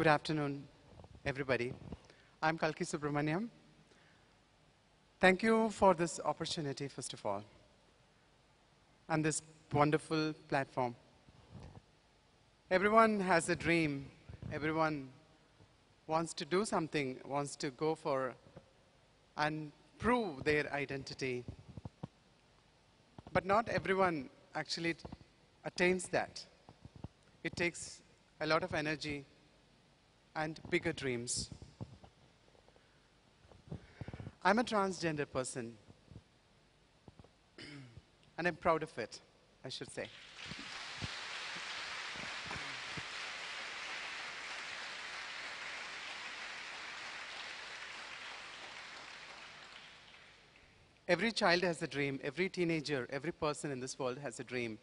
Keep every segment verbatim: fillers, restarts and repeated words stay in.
Good afternoon, everybody. I'm Kalki Subramaniam. Thank you for this opportunity, first of all, and this wonderful platform. Everyone has a dream. Everyone wants to do something, wants to go for and prove their identity. But not everyone actually attains that. It takes a lot of energy and bigger dreams. I'm a transgender person, and I'm proud of it, I should say. Every child has a dream. Every teenager, every person in this world has a dream.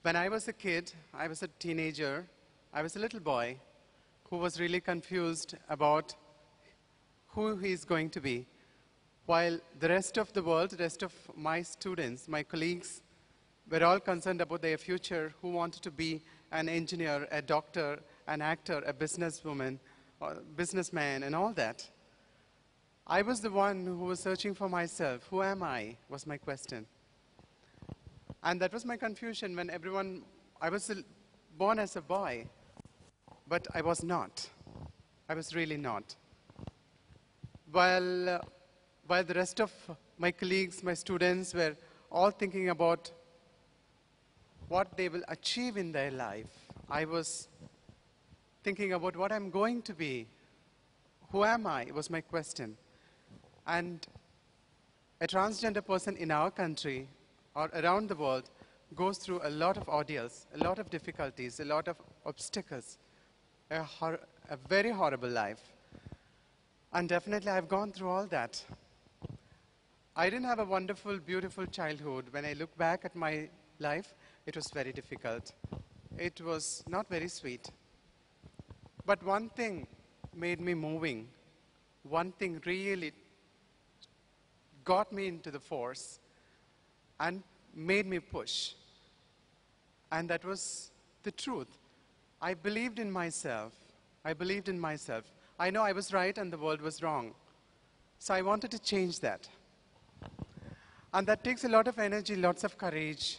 When I was a kid, I was a teenager, I was a little boy who was really confused about who he is going to be, while the rest of the world, the rest of my students, my colleagues, were all concerned about their future, who wanted to be an engineer, a doctor, an actor, a businesswoman, or businessman, and all that. I was the one who was searching for myself. Who am I? Was my question. And that was my confusion when everyone, I was born as a boy, but I was not. I was really not. While, uh, while the rest of my colleagues, my students were all thinking about what they will achieve in their life, I was thinking about what I'm going to be. Who am I? Was my question. And a transgender person in our country or around the world goes through a lot of ordeals, a lot of difficulties, a lot of obstacles, a, hor a very horrible life. And definitely I've gone through all that. I didn't have a wonderful, beautiful childhood. When I look back at my life, it was very difficult. It was not very sweet. But one thing made me moving. One thing really got me into the force and made me push. And that was the truth. I believed in myself. I believed in myself. I know I was right and the world was wrong. So I wanted to change that. And that takes a lot of energy, lots of courage.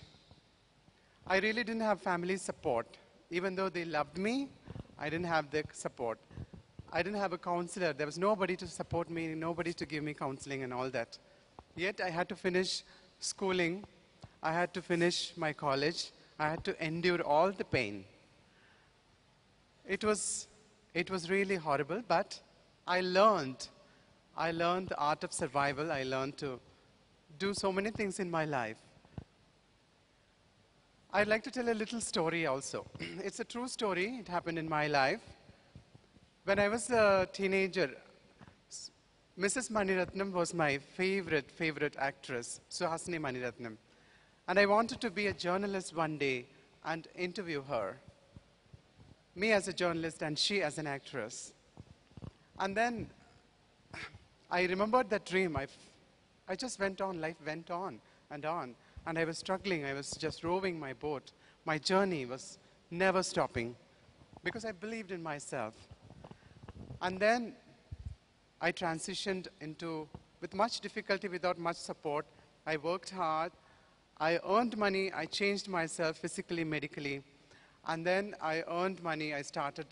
I really didn't have family support. Even though they loved me, I didn't have their support. I didn't have a counselor. There was nobody to support me, nobody to give me counseling and all that. Yet I had to finish schooling. I had to finish my college. I had to endure all the pain. It was, it was really horrible, but I learned. I learned the art of survival. I learned to do so many things in my life. I'd like to tell a little story also. It's a true story. It happened in my life. When I was a teenager, Missus Maniratnam was my favorite, favorite actress, Suhasini Maniratnam. And I wanted to be a journalist one day and interview her. Me as a journalist and she as an actress. And then I remembered that dream. I, I just went on, life went on and on. And I was struggling, I was just rowing my boat. My journey was never stopping because I believed in myself. And then I transitioned into, with much difficulty, without much support. I worked hard, I earned money, I changed myself physically, medically. And then I earned money, I started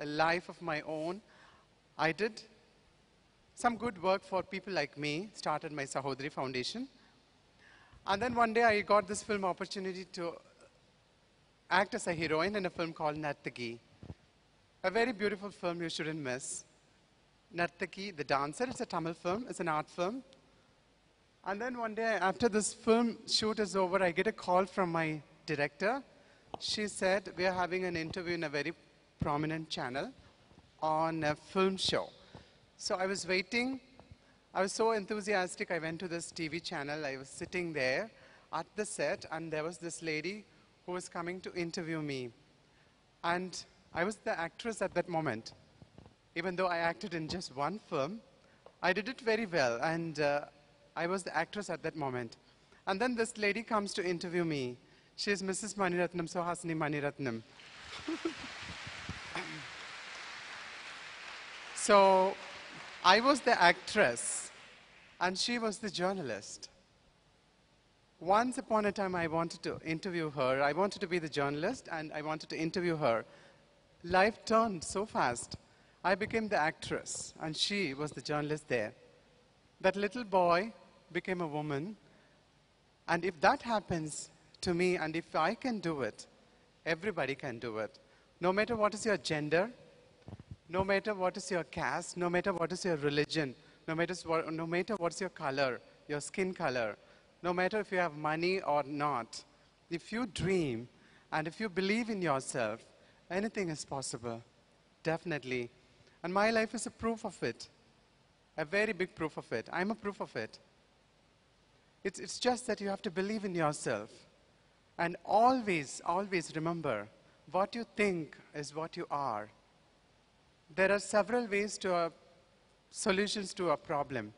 a life of my own. I did some good work for people like me, started my Sahodri Foundation. And then one day I got this film opportunity to act as a heroine in a film called Nartaki. A very beautiful film you shouldn't miss. Nartaki, the dancer, it's a Tamil film, it's an art film. And then one day after this film shoot is over, I get a call from my director. She said, we are having an interview in a very prominent channel on a film show. So I was waiting. I was so enthusiastic. I went to this T V channel. I was sitting there at the set, and there was this lady who was coming to interview me. And I was the actress at that moment. Even though I acted in just one film, I did it very well, and uh, I was the actress at that moment. And then this lady comes to interview me. She's Missus Maniratnam, Suhasini Maniratnam. So I was the actress and she was the journalist. Once upon a time, I wanted to interview her. I wanted to be the journalist and I wanted to interview her. Life turned so fast. I became the actress and she was the journalist there. That little boy became a woman. And if that happens to me and if I can do it, everybody can do it. No matter what is your gender, no matter what is your caste, no matter what is your religion, no matter, no matter what is your color, your skin color, no matter if you have money or not, if you dream and if you believe in yourself, anything is possible, definitely. And my life is a proof of it, a very big proof of it. I'm a proof of it. It's, it's just that you have to believe in yourself. And always, always remember, what you think is what you are. There are several ways to a, solutions to a problem.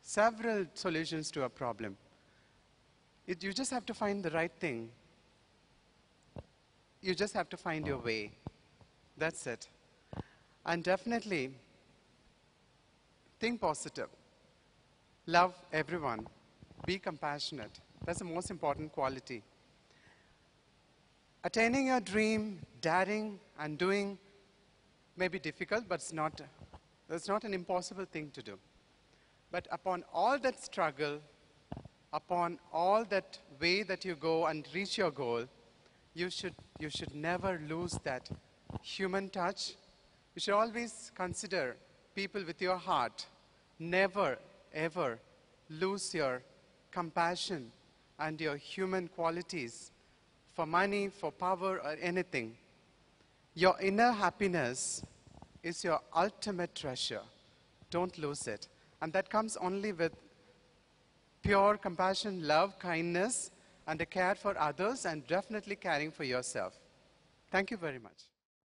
Several solutions to a problem. It, you just have to find the right thing. You just have to find your way. That's it. And definitely, think positive. Love everyone. Be compassionate. That's the most important quality. Attaining your dream, daring and doing may be difficult, but it's not, it's not an impossible thing to do. But upon all that struggle, upon all that way that you go and reach your goal, you should, you should never lose that human touch. You should always consider people with your heart. Never, ever lose your compassion and your human qualities for money, for power, or anything. Your inner happiness is your ultimate treasure. Don't lose it. And that comes only with pure compassion, love, kindness, and a care for others, and definitely caring for yourself. Thank you very much.